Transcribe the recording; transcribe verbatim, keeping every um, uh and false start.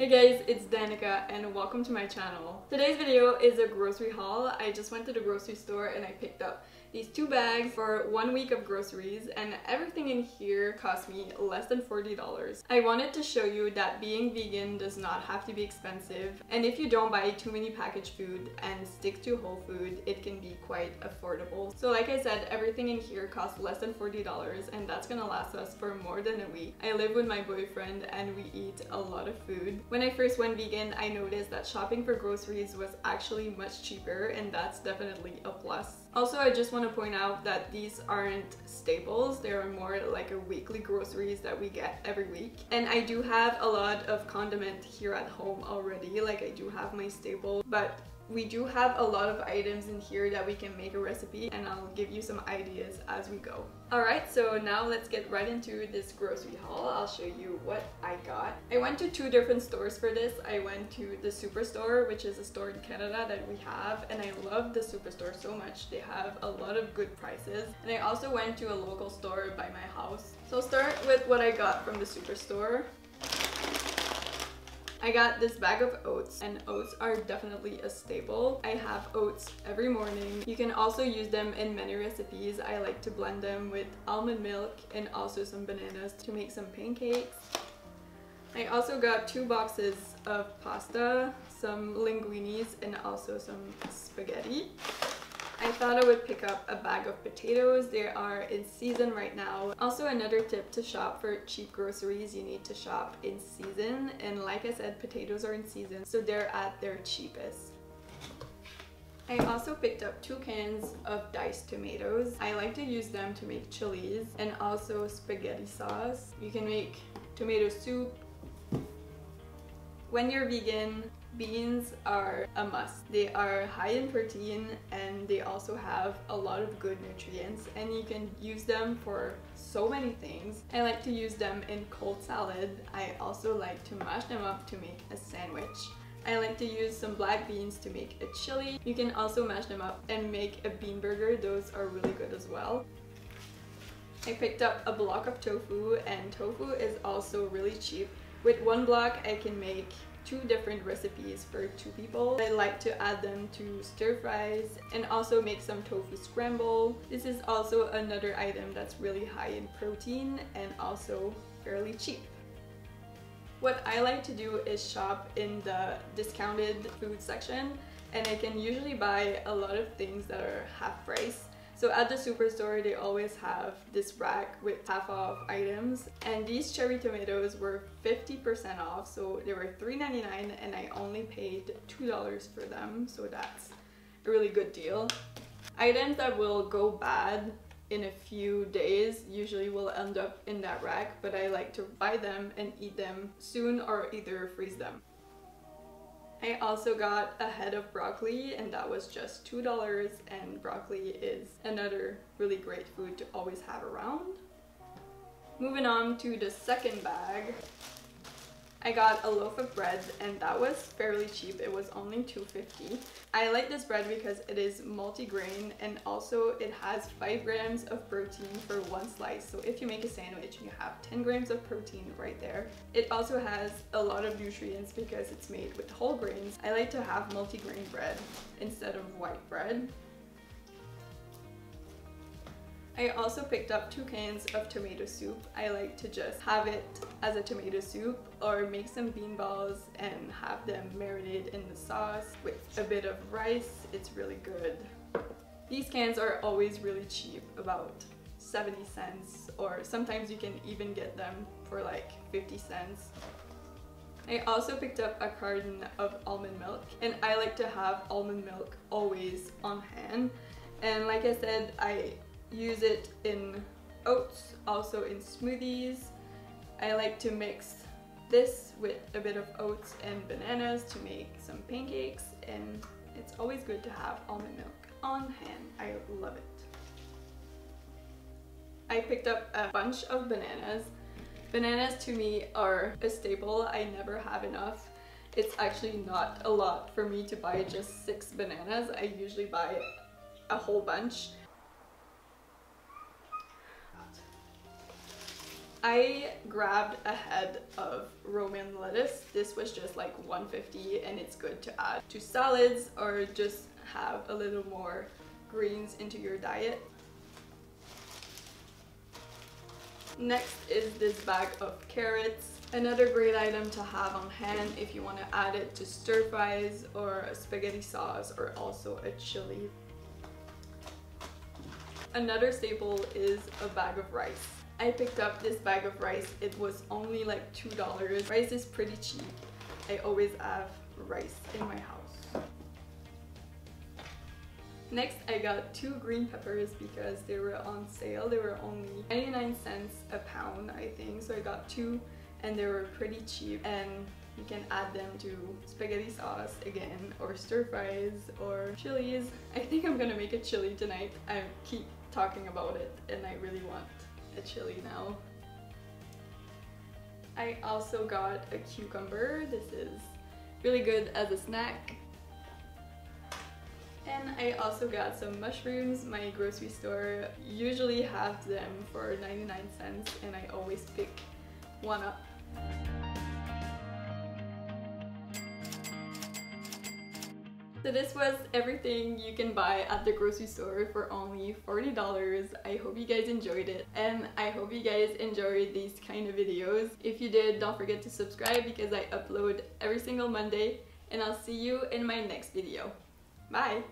Hey guys, it's Danica and welcome to my channel. Today's video is a grocery haul. I just went to the grocery store and I picked up these two bags for one week of groceries, and everything in here cost me less than forty dollars. I wanted to show you that being vegan does not have to be expensive, and if you don't buy too many packaged food and stick to whole food, it can be quite affordable. So like I said, everything in here costs less than forty dollars, and that's gonna last us for more than a week. I live with my boyfriend and we eat a lot of food. When I first went vegan, I noticed that shopping for groceries was actually much cheaper, and that's definitely a plus. Also, I just want to point out that these aren't staples, they are more like a weekly groceries that we get every week. And I do have a lot of condiment here at home already, like I do have my staples, but we do have a lot of items in here that we can make a recipe, and I'll give you some ideas as we go. Alright, so now let's get right into this grocery haul. I'll show you what I got. I went to two different stores for this. I went to the Superstore, which is a store in Canada that we have, and I love the Superstore so much. They have a lot of good prices. And I also went to a local store by my house. So start with what I got from the Superstore. I got this bag of oats, and oats are definitely a staple. I have oats every morning. You can also use them in many recipes. I like to blend them with almond milk and also some bananas to make some pancakes. I also got two boxes of pasta, some linguinis, and also some spaghetti. I thought I would pick up a bag of potatoes. They are in season right now. Also, another tip to shop for cheap groceries, you need to shop in season. And like I said, potatoes are in season, so they're at their cheapest. I also picked up two cans of diced tomatoes. I like to use them to make chilies and also spaghetti sauce. You can make tomato soup. When you're vegan, beans are a must. They are high in protein and they also have a lot of good nutrients, and you can use them for so many things. I like to use them in cold salad. I also like to mash them up to make a sandwich. I like to use some black beans to make a chili. You can also mash them up and make a bean burger. Those are really good as well. I picked up a block of tofu, and tofu is also really cheap. With one block, I can make two different recipes for two people. I like to add them to stir fries and also make some tofu scramble. This is also another item that's really high in protein and also fairly cheap. What I like to do is shop in the discounted food section, and I can usually buy a lot of things that are half price. So at the Superstore, they always have this rack with half off items, and these cherry tomatoes were fifty percent off, so they were three ninety-nine, and I only paid two dollars for them, so that's a really good deal. Items that will go bad in a few days usually will end up in that rack, but I like to buy them and eat them soon or either freeze them. I also got a head of broccoli, and that was just two dollars, and broccoli is another really great food to always have around. Moving on to the second bag, I got a loaf of bread, and that was fairly cheap. It was only two fifty. I like this bread because it is multi-grain, and also it has five grams of protein for one slice. So if you make a sandwich, you have ten grams of protein right there. It also has a lot of nutrients because it's made with whole grains. I like to have multi-grain bread instead of white bread. I also picked up two cans of tomato soup. I like to just have it as a tomato soup or make some bean balls and have them marinated in the sauce with a bit of rice. It's really good. These cans are always really cheap, about seventy cents, or sometimes you can even get them for like fifty cents. I also picked up a carton of almond milk, and I like to have almond milk always on hand. And like I said, I use it in oats, also in smoothies. I like to mix this with a bit of oats and bananas to make some pancakes, and it's always good to have almond milk on hand. I love it. I picked up a bunch of bananas. Bananas to me are a staple. I never have enough. It's actually not a lot for me to buy just six bananas. I usually buy a whole bunch. I grabbed a head of romaine lettuce. This was just like one fifty, and it's good to add to salads or just have a little more greens into your diet. Next is this bag of carrots. Another great item to have on hand if you want to add it to stir fries or a spaghetti sauce or also a chili. Another staple is a bag of rice. I picked up this bag of rice. It was only like two dollars. Rice is pretty cheap. I always have rice in my house. Next, I got two green peppers because they were on sale. They were only ninety-nine cents a pound, I think. So I got two and they were pretty cheap, and you can add them to spaghetti sauce again or stir fries or chilies. I think I'm gonna make a chili tonight. I keep talking about it and I really want a chili now. I also got a cucumber. This is really good as a snack. And I also got some mushrooms. My grocery store usually have them for ninety-nine cents and I always pick one up. So this was everything you can buy at the grocery store for only forty dollars. I hope you guys enjoyed it, and I hope you guys enjoyed these kind of videos. If you did, don't forget to subscribe because I upload every single Monday, and I'll see you in my next video. Bye!